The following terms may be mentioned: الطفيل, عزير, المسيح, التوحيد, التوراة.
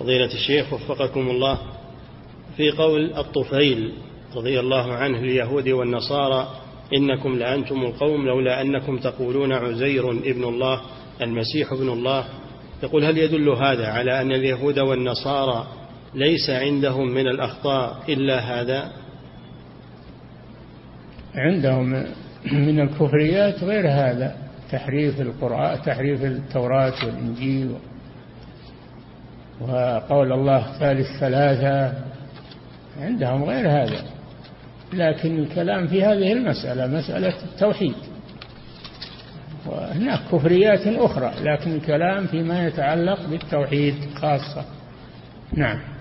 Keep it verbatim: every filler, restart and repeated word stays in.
فضيلة الشيخ وفقكم الله، في قول الطفيل رضي الله عنه اليهود والنصارى إنكم لأنتم القوم لولا أنكم تقولون عزير ابن الله المسيح ابن الله، يقول هل يدل هذا على أن اليهود والنصارى ليس عندهم من الأخطاء إلا هذا؟ عندهم من الكفريات غير هذا، تحريف القرآن، تحريف التوراة والإنجيل، وقول الله ثالث ثلاثة، عندهم غير هذا. لكن الكلام في هذه المسألة مسألة التوحيد، وهناك كفريات أخرى، لكن الكلام فيما يتعلق بالتوحيد خاصة. نعم.